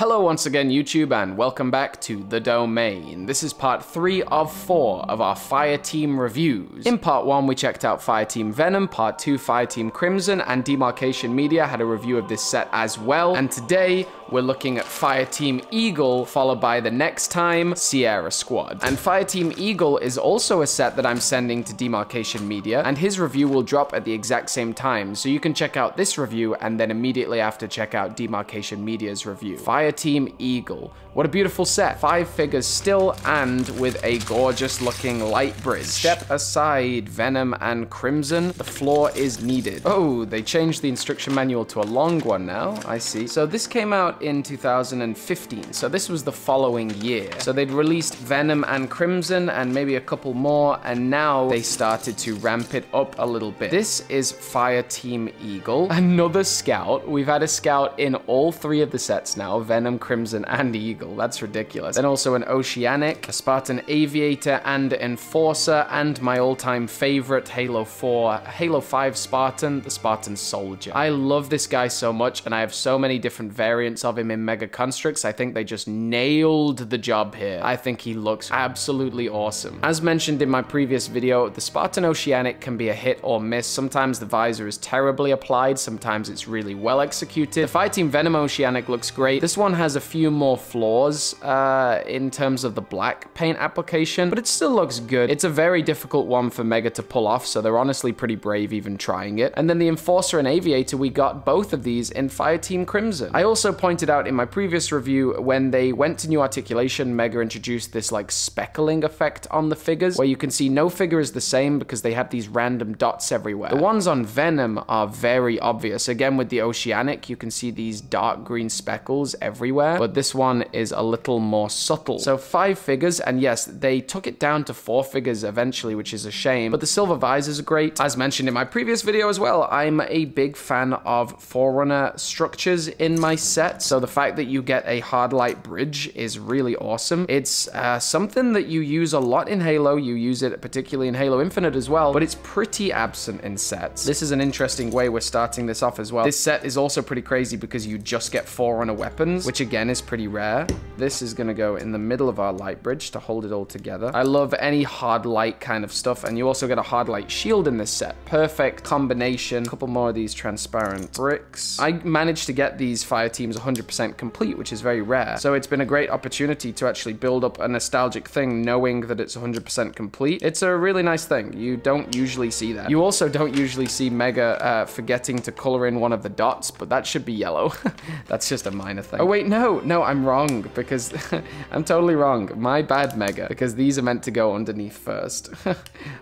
Hello once again YouTube, and welcome back to The Domain. This is part 3 of 4 of our Fireteam reviews. In part 1 we checked out Fireteam Venom, part 2 Fireteam Crimson, and Demarcation Media had a review of this set as well. And today we're looking at Fireteam Eagle, followed by the next time Sierra Squad. And Fireteam Eagle is also a set that I'm sending to Demarcation Media, and his review will drop at the exact same time, so you can check out this review and then immediately after check out Demarcation Media's review. Fireteam Eagle. What a beautiful set. 5 figures still and with a gorgeous looking light bridge. Step aside, Venom and Crimson. The floor is needed. Oh, they changed the instruction manual to a long one now. I see. So this came out in 2015. So this was the following year. So they'd released Venom and Crimson and maybe a couple more, and now they started to ramp it up a little bit. This is Fireteam Eagle. Another scout. We've had a scout in all 3 of the sets now. Venom, Crimson, and Eagle. That's ridiculous. Then also an Oceanic, a Spartan Aviator, and Enforcer, and my all-time favorite, Halo 4, Halo 5 Spartan, the Spartan Soldier. I love this guy so much, and I have so many different variants of him in Mega Construx. I think they just nailed the job here. I think he looks absolutely awesome. As mentioned in my previous video, the Spartan Oceanic can be a hit or miss. Sometimes the visor is terribly applied, sometimes it's really well executed. The Fireteam Venom Oceanic looks great. This one has a few more flaws in terms of the black paint application, but it still looks good. It's a very difficult one for Mega to pull off, so they're honestly pretty brave even trying it. And then the Enforcer and Aviator, we got both of these in Fireteam Crimson. I also pointed out in my previous review, when they went to new articulation, Mega introduced this like speckling effect on the figures, where you can see no figure is the same because they have these random dots everywhere. The ones on Venom are very obvious. Again, with the Oceanic, you can see these dark green speckles everywhere, but this one is a little more subtle. So 5 figures, and yes, they took it down to 4 figures eventually, which is a shame, but the silver visors are great. As mentioned in my previous video as well, I'm a big fan of Forerunner structures in my set, so the fact that you get a hard light bridge is really awesome. It's something that you use a lot in Halo. You use it particularly in Halo Infinite as well, but it's pretty absent in sets. This is an interesting way we're starting this off as well. This set is also pretty crazy because you just get Forerunner weapons, which again is pretty rare. This is gonna go in the middle of our light bridge to hold it all together. I love any hard light kind of stuff, and you also get a hard light shield in this set. Perfect combination. A couple more of these transparent bricks. I managed to get these Fireteams 100% complete, which is very rare. So it's been a great opportunity to actually build up a nostalgic thing knowing that it's 100% complete. It's a really nice thing. You don't usually see that. You also don't usually see Mega forgetting to color in one of the dots, but that should be yellow. That's just a minor thing. Oh wait, no, I'm wrong, because I'm totally wrong. My bad, Mega, because these are meant to go underneath first.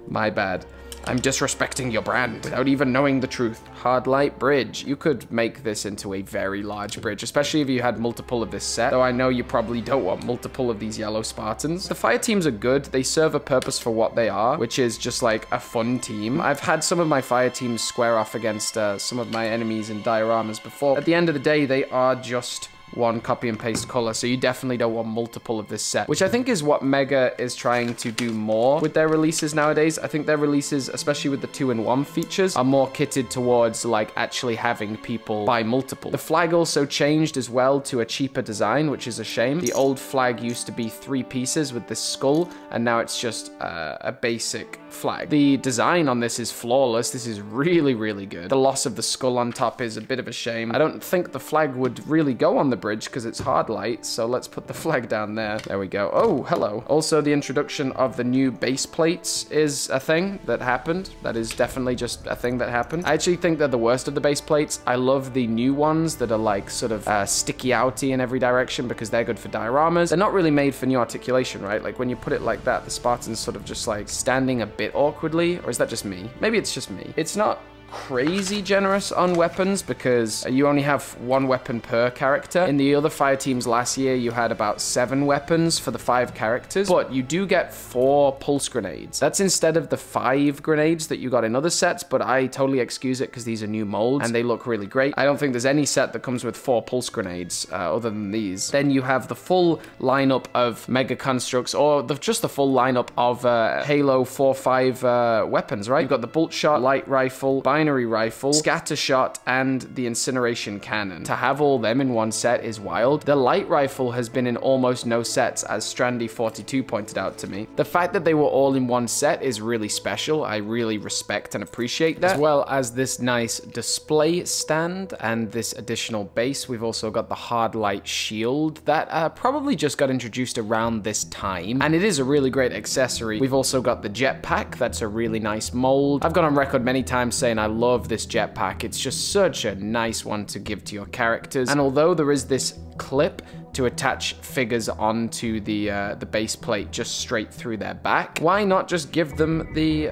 My bad. I'm disrespecting your brand without even knowing the truth. Hard light bridge. You could make this into a very large bridge, especially if you had multiple of this set, though I know you probably don't want multiple of these yellow Spartans. The fire teams are good. They serve a purpose for what they are, which is just like a fun team. I've had some of my fire teams square off against some of my enemies in dioramas before. At the end of the day, they are just one copy and paste color, so you definitely don't want multiple of this set, which I think is what Mega is trying to do more with their releases nowadays. I think their releases, especially with the 2-in-1 features, are more kitted towards like actually having people buy multiple. The flag also changed as well to a cheaper design, which is a shame. The old flag used to be 3 pieces with this skull, and now it's just a basic flag. The design on this is flawless. This is really, really good. The loss of the skull on top is a bit of a shame. I don't think the flag would really go on the bridge because it's hard light, so let's put the flag down there. There we go. Oh, hello. Also, the introduction of the new base plates is a thing that happened. That is definitely just a thing that happened. I actually think they're the worst of the base plates. I love the new ones that are like sort of sticky outy in every direction because they're good for dioramas. They're not really made for new articulation, right? Like when you put it like that, the Spartan's sort of just like standing a bit awkwardly. Or is that just me? Maybe it's just me. It's not crazy generous on weapons because you only have 1 weapon per character. In the other fire teams last year, you had about 7 weapons for the 5 characters, but you do get 4 pulse grenades. That's instead of the 5 grenades that you got in other sets, but I totally excuse it because these are new molds and they look really great. I don't think there's any set that comes with 4 pulse grenades other than these. Then you have the full lineup of Mega Construx, or just the full lineup of Halo 4-5 weapons, right? You've got the bolt shot, light rifle, binary rifle, scatter shot, and the incineration cannon. To have all them in one set is wild. The light rifle has been in almost no sets, as Strandy42 pointed out to me. The fact that they were all in one set is really special. I really respect and appreciate that, as well as this nice display stand and this additional base. We've also got the hard light shield that probably just got introduced around this time, and it is a really great accessory. We've also got the jetpack. That's a really nice mold. I've gone on record many times saying I love this jetpack. It's just such a nice one to give to your characters. And although there is this clip to attach figures onto the base plate just straight through their back, why not just give them the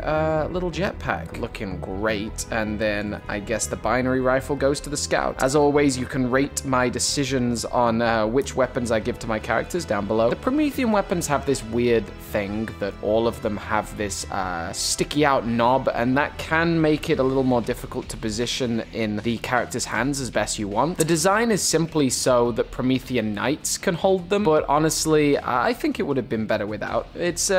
little jetpack? Looking great. And then I guess the binary rifle goes to the scout. As always, you can rate my decisions on which weapons I give to my characters down below. The Promethean weapons have this weird thing that all of them have this sticky out knob, and that can make it a little more difficult to position in the character's hands as best you want. The design is simply so that Promethean Knights can hold them, but honestly, I think it would have been better without. It's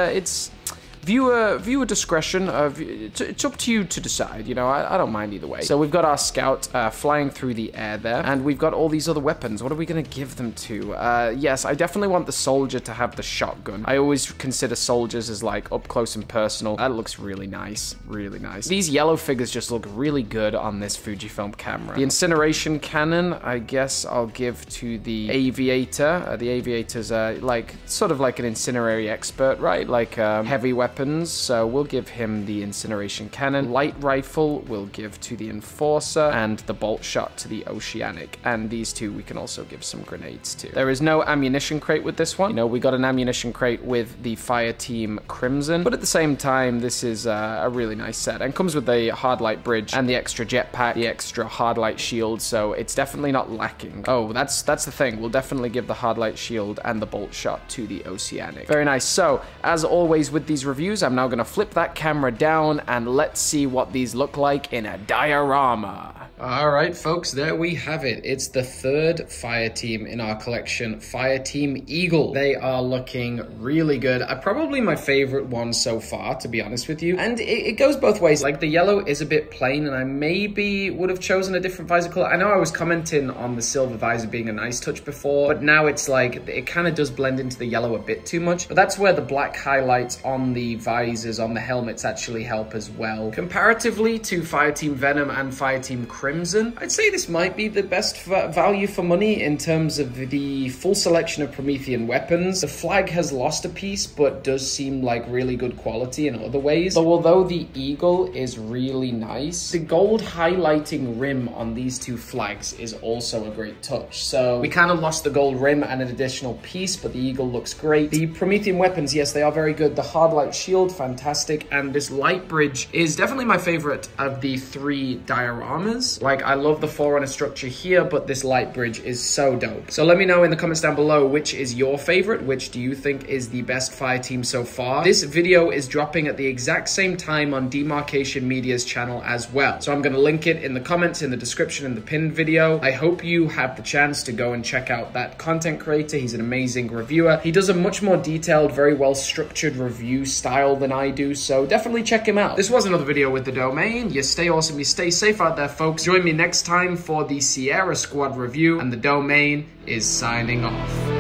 viewer discretion. It's up to you to decide. You know, I don't mind either way. So we've got our scout flying through the air there, and we've got all these other weapons. What are we gonna give them to? Yes, I definitely want the soldier to have the shotgun. I always consider soldiers as like up close and personal. That looks really nice, really nice. These yellow figures just look really good on this Fujifilm camera. The incineration cannon, I guess I'll give to the aviator. The aviator's like sort of like an incinerary expert, right? Like heavy weapons. So we'll give him the incineration cannon. Light rifle we'll give to the enforcer, and the bolt shot to the oceanic. And these two we can also give some grenades to. There is no ammunition crate with this one. You know, we got an ammunition crate with the Fireteam Crimson, but at the same time, this is a really nice set, and comes with a hard light bridge and the extra jetpack, the extra hard light shield. So it's definitely not lacking. Oh, that's the thing. We'll definitely give the hard light shield and the bolt shot to the oceanic. Very nice. So as always with these reviews, I'm now going to flip that camera down and let's see what these look like in a diorama. All right, folks, there we have it. It's the third Fireteam in our collection, Fireteam Eagle. They are looking really good. Probably my favorite one so far, to be honest with you. And it goes both ways. Like the yellow is a bit plain, and I maybe would have chosen a different visor color. I know I was commenting on the silver visor being a nice touch before, but now it's like it kind of does blend into the yellow a bit too much. But that's where the black highlights on the visors on the helmets actually help as well. Comparatively to Fireteam Venom and Fireteam Crimson, I'd say this might be the best value for money in terms of the full selection of Promethean weapons. The flag has lost a piece, but does seem like really good quality in other ways. So although the eagle is really nice, the gold highlighting rim on these two flags is also a great touch. So we kind of lost the gold rim and an additional piece, but the eagle looks great. The Promethean weapons, yes, they are very good. The hard light shield, fantastic, and this light bridge is definitely my favorite of the three dioramas. Like, I love the Forerunner structure here, but this light bridge is so dope. So let me know in the comments down below which is your favorite, which do you think is the best Fireteam so far. This video is dropping at the exact same time on Demarcation Media's channel as well, so I'm going to link it in the comments, in the description, in the pinned video. I hope you have the chance to go and check out that content creator. He's an amazing reviewer. He does a much more detailed, very well structured review style than I do, so definitely check him out. This was another video with The Domain. You stay awesome, you stay safe out there, folks. Join me next time for the Sierra Squad review, and The Domain is signing off.